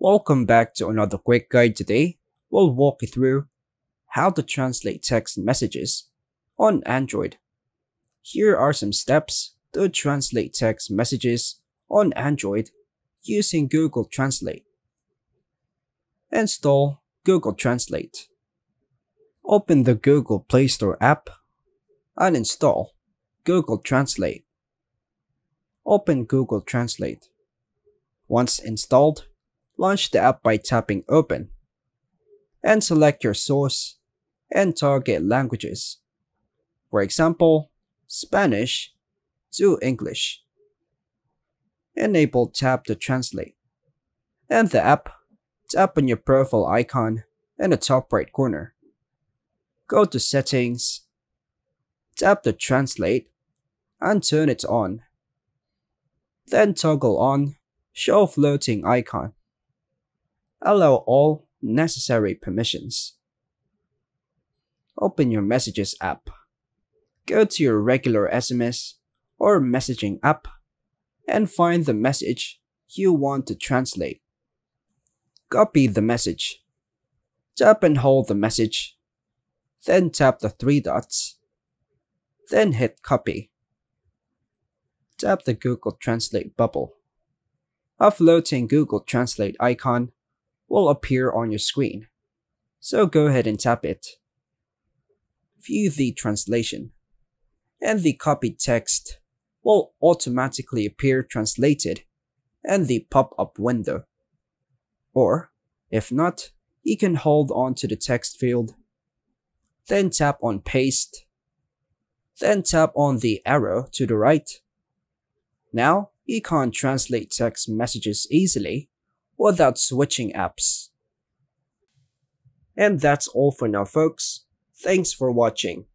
Welcome back to another quick guide. Today, we'll walk you through how to translate text messages on Android. Here are some steps to translate text messages on Android using Google Translate. Install Google Translate. Open the Google Play Store app and install Google Translate. Open Google Translate. Once installed, launch the app by tapping Open and select your source and target languages. For example, Spanish to English. Enable Tap to Translate. And the app, tap on your profile icon in the top right corner. Go to Settings, tap to Translate, and turn it on. Then toggle on Show Floating icon. Allow all necessary permissions. Open your Messages app. Go to your regular SMS or messaging app and find the message you want to translate. Copy the message. Tap and hold the message. Then tap the three dots. Then hit Copy. Tap the Google Translate bubble. A floating Google Translate icon will appear on your screen, so go ahead and tap it. View the translation, and the copied text will automatically appear translated in the pop-up window. Or, if not, you can hold on to the text field, then tap on Paste, then tap on the arrow to the right. Now, you can translate text messages easily without switching apps. And that's all for now, folks. Thanks for watching.